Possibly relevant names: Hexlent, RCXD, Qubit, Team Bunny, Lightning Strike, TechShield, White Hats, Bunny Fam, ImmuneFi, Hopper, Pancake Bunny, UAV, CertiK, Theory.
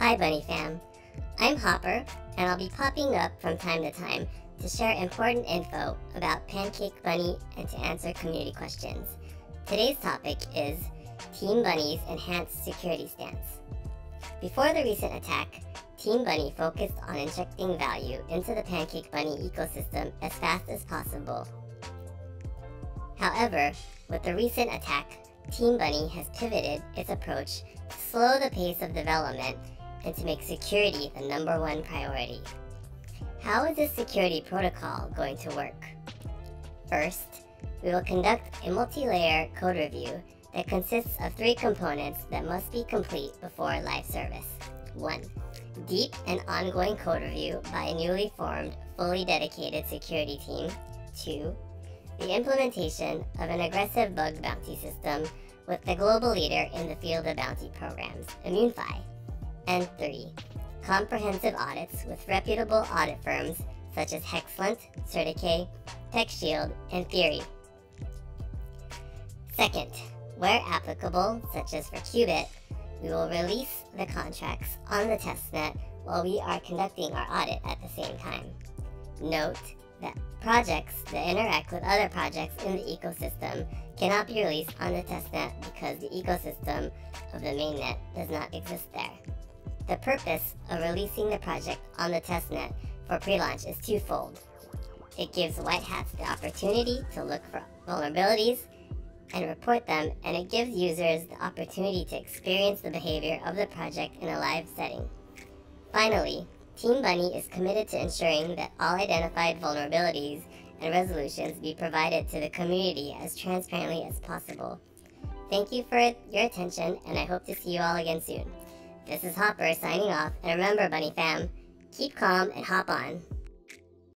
Hi Bunny Fam, I'm Hopper, and I'll be popping up from time to time to share important info about Pancake Bunny and to answer community questions. Today's topic is Team Bunny's enhanced security stance. Before the recent attack, Team Bunny focused on injecting value into the Pancake Bunny ecosystem as fast as possible. However, with the recent attack, Team Bunny has pivoted its approach to slow the pace of development and to make security the #1 priority. How is this security protocol going to work? First, we will conduct a multi-layer code review that consists of 3 components that must be complete before live service. 1. Deep and ongoing code review by a newly formed, fully dedicated security team. 2. The implementation of an aggressive bug bounty system with the global leader in the field of bounty programs, ImmuneFi. And 3. Comprehensive audits with reputable audit firms such as Hexlent, CertiK, TechShield, and Theory. Second, where applicable, such as for Qubit, we will release the contracts on the testnet while we are conducting our audit at the same time. Note that projects that interact with other projects in the ecosystem cannot be released on the testnet because the ecosystem of the mainnet does not exist there. The purpose of releasing the project on the testnet for pre-launch is twofold. It gives White Hats the opportunity to look for vulnerabilities and report them, and it gives users the opportunity to experience the behavior of the project in a live setting. Finally, Team Bunny is committed to ensuring that all identified vulnerabilities and resolutions be provided to the community as transparently as possible. Thank you for your attention, and I hope to see you all again soon. This is Hopper signing off, and remember Bunny Fam, keep calm and hop on.